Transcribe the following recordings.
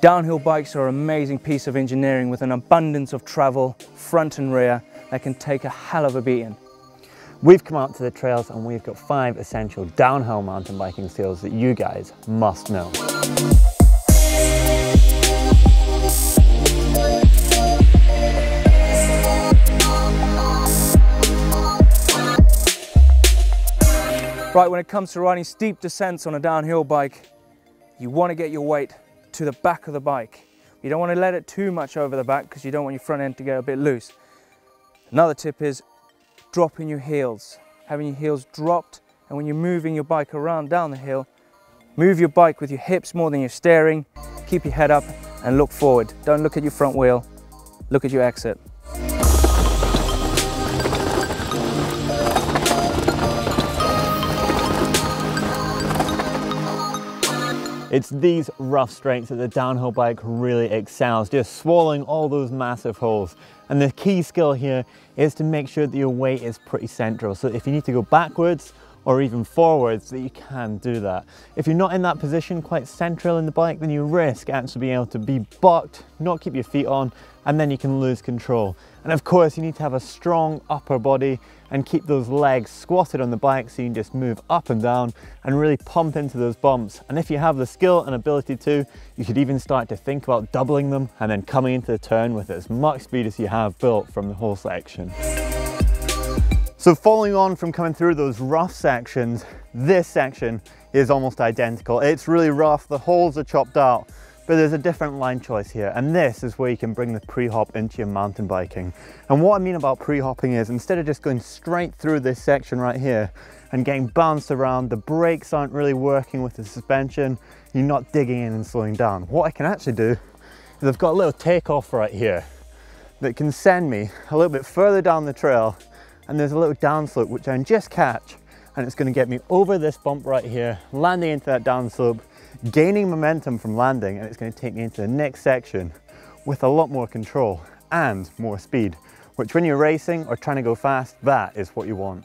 Downhill bikes are an amazing piece of engineering with an abundance of travel, front and rear, that can take a hell of a beating. We've come out to the trails and we've got 5 essential downhill mountain biking skills that you guys must know. Right, when it comes to riding steep descents on a downhill bike, you want to get your weight to the back of the bike. You don't want to let it too much over the back because you don't want your front end to get a bit loose. Another tip is dropping your heels, having your heels dropped, and when you're moving your bike around down the hill, move your bike with your hips more than you're steering, keep your head up and look forward. Don't look at your front wheel, look at your exit. It's these rough straights that the downhill bike really excels, just swallowing all those massive holes. And the key skill here is to make sure that your weight is pretty central. So if you need to go backwards or even forwards, that you can do that. If you're not in that position quite central in the bike, then you risk actually being able to be bucked, not keep your feet on, and then you can lose control. And of course, you need to have a strong upper body and keep those legs squatted on the bike so you can just move up and down and really pump into those bumps. And if you have the skill and ability to, you could even start to think about doubling them and then coming into the turn with as much speed as you have built from the whole section. So following on from coming through those rough sections, this section is almost identical. It's really rough, the holes are chopped out, but there's a different line choice here. And this is where you can bring the pre-hop into your mountain biking. And what I mean about pre-hopping is instead of just going straight through this section right here and getting bounced around, the brakes aren't really working with the suspension, you're not digging in and slowing down. What I can actually do is I've got a little takeoff right here that can send me a little bit further down the trail, and there's a little downslope which I can just catch, and it's going to get me over this bump right here, landing into that downslope, gaining momentum from landing, and it's going to take me into the next section with a lot more control and more speed, which when you're racing or trying to go fast, that is what you want.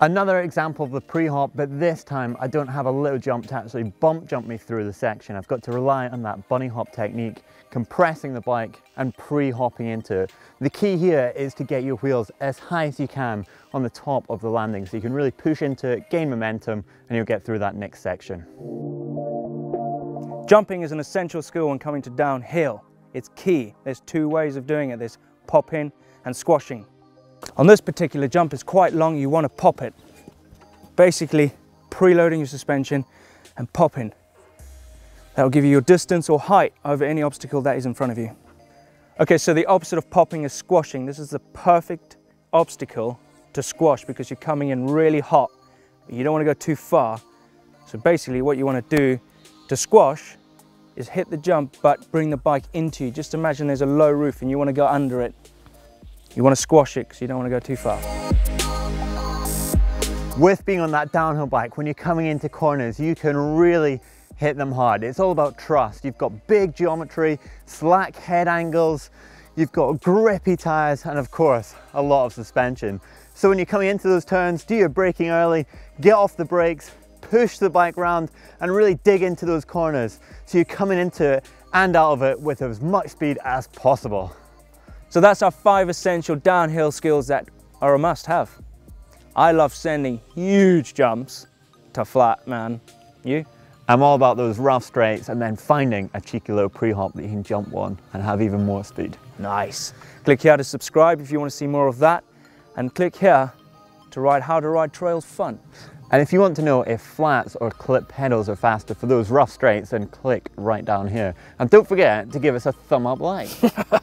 Another example of the pre-hop, but this time I don't have a little jump to actually bump jump me through the section. I've got to rely on that bunny hop technique, compressing the bike and pre-hopping into it. The key here is to get your wheels as high as you can on the top of the landing so you can really push into it, gain momentum, and you'll get through that next section. Jumping is an essential skill when coming to downhill. It's key. There's 2 ways of doing it. There's popping and squashing. On this particular jump, it's quite long, you want to pop it. Basically, preloading your suspension and popping. That'll give you your distance or height over any obstacle that is in front of you. Okay, so the opposite of popping is squashing. This is the perfect obstacle to squash because you're coming in really hot, but you don't want to go too far. So basically what you want to do to squash is hit the jump, but bring the bike into you. Just imagine there's a low roof and you want to go under it. You want to squash it because you don't want to go too far. With being on that downhill bike, when you're coming into corners, you can really hit them hard. It's all about trust. You've got big geometry, slack head angles, you've got grippy tires, and of course, a lot of suspension. So when you're coming into those turns, do your braking early, get off the brakes, push the bike round, and really dig into those corners. So you're coming into it and out of it with as much speed as possible. So that's our 5 essential downhill skills that are a must-have. I love sending huge jumps to flat, man. You? I'm all about those rough straights and then finding a cheeky little pre-hop that you can jump on and have even more speed. Nice. Click here to subscribe if you want to see more of that, and click here to ride How to Ride Trails Fun. And if you want to know if flats or clip pedals are faster for those rough straights, then click right down here. And don't forget to give us a thumb up like.